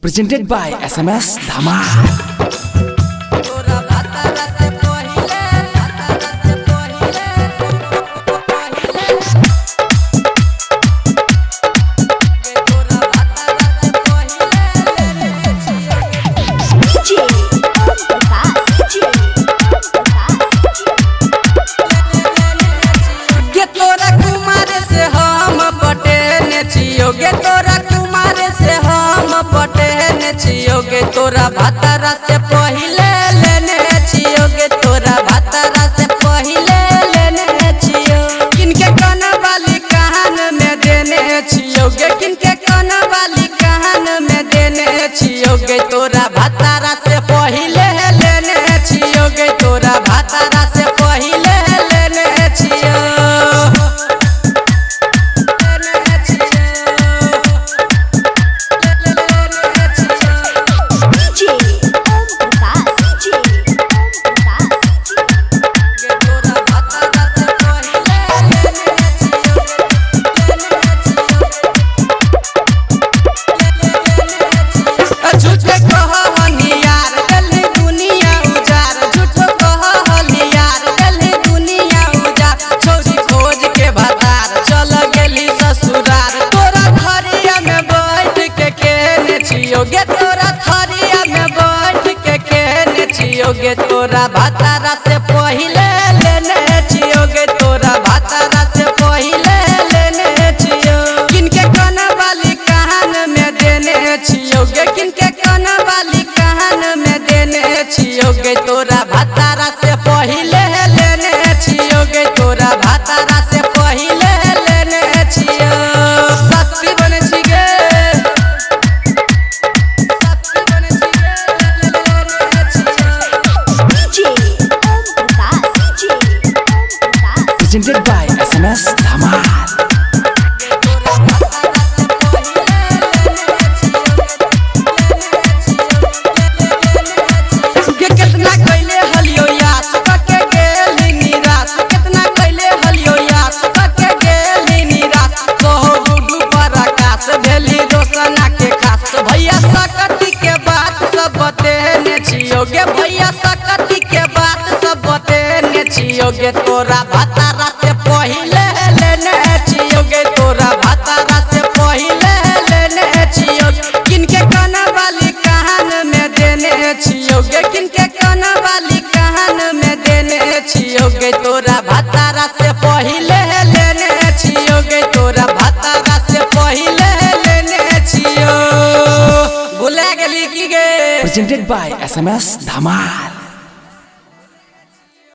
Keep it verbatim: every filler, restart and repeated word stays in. Presented by S M S Dhamal. योगे तोरा भातारा से पहिले लेने छियो गे तोरा भातारा से पहिले लेने छियो किनके काना वाली कहान में देने छियो गे किनके काना वाली कहान में देने छियो गे तोरा भातारा से पहिले लेने छियो गे तोरा भातारा से पहिले लेने छियो। योगे तोरा थरिया में बैठ के केने छियोगे तोरा भातारा से पहिले लेने छियोगे तोरा भातारा से पहिले लेने छियो किनके काना वाली कहान में देने छियोगे किनके काना वाली कहान में देने छियोगे तोरा भातारा से पहिले लेने छियोगे तोरा भातारा से पहिले लेने छियो। Presented by S M S Dhamal. योगे तोरा भातारा से पहिले लेने छियोगे तोरा भातारा से पहिले लेने छियो किनके काना वाली कहान में देने छियोगे किनके काना वाली कहान में देने छियोगे तोरा भातारा से पहिले लेने छियोगे तोरा भातारा से पहिले लेने छियो। भुला गेली की गे। Presented by S M S Dhamal।